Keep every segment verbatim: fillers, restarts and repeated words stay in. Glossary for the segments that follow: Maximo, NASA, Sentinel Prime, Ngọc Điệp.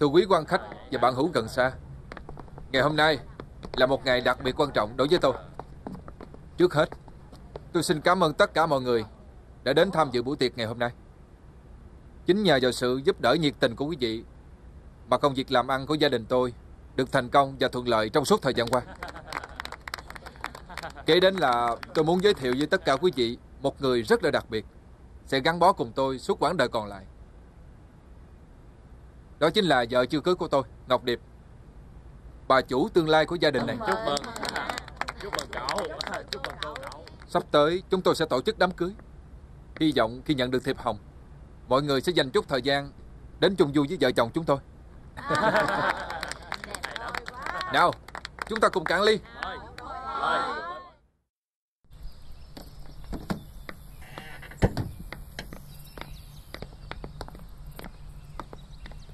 Thưa quý quan khách và bạn hữu gần xa, ngày hôm nay là một ngày đặc biệt quan trọng đối với tôi. Trước hết, tôi xin cảm ơn tất cả mọi người đã đến tham dự buổi tiệc ngày hôm nay. Chính nhờ vào sự giúp đỡ nhiệt tình của quý vị mà công việc làm ăn của gia đình tôi được thành công và thuận lợi trong suốt thời gian qua. Kể đến là tôi muốn giới thiệu với tất cả quý vị một người rất là đặc biệt sẽ gắn bó cùng tôi suốt quãng đời còn lại. Đó chính là vợ chưa cưới của tôi, Ngọc Điệp, bà chủ tương lai của gia đình này. Chúc mừng. Chúc mừng cậu. Chúc mừng cậu. Sắp tới chúng tôi sẽ tổ chức đám cưới. Hy vọng khi nhận được thiệp hồng, mọi người sẽ dành chút thời gian đến chung vui với vợ chồng chúng tôi. Nào, chúng ta cùng cạn ly.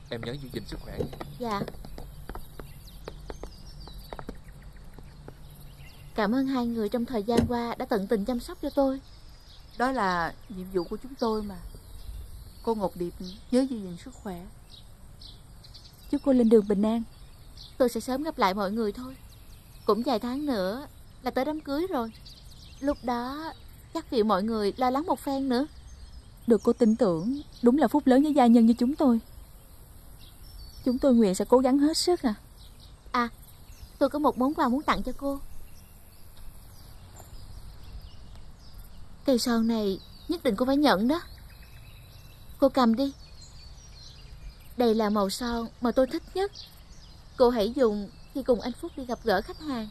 Em nhớ giữ gìn sức khỏe. Dạ. Cảm ơn hai người trong thời gian qua đã tận tình chăm sóc cho tôi. Đó là nhiệm vụ của chúng tôi mà. Cô Ngọc Điệp nhớ giữ gìn sức khỏe. Chúc cô lên đường bình an. Tôi sẽ sớm gặp lại mọi người thôi. Cũng vài tháng nữa là tới đám cưới rồi. Lúc đó chắc vì mọi người lo lắng một phen nữa. Được cô tin tưởng đúng là phúc lớn với gia nhân như chúng tôi. Chúng tôi nguyện sẽ cố gắng hết sức. À À tôi có một món quà muốn tặng cho cô. Cây son này nhất định cô phải nhận đó. Cô cầm đi. Đây là màu son mà tôi thích nhất. Cô hãy dùng khi cùng anh Phúc đi gặp gỡ khách hàng.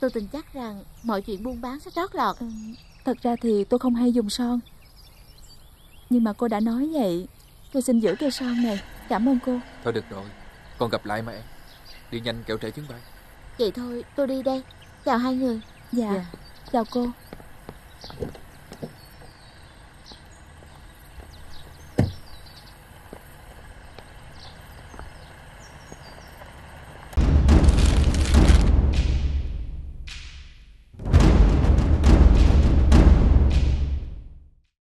Tôi tin chắc rằng mọi chuyện buôn bán sẽ trót lọt. Ừ, thật ra thì tôi không hay dùng son. Nhưng mà cô đã nói vậy, tôi xin giữ cây son này. Cảm ơn cô. Thôi được rồi, còn gặp lại mà em. Đi nhanh kẻo trễ chuyến bay. Vậy thôi, tôi đi đây. Chào hai người. Dạ, dạ. Chào cô.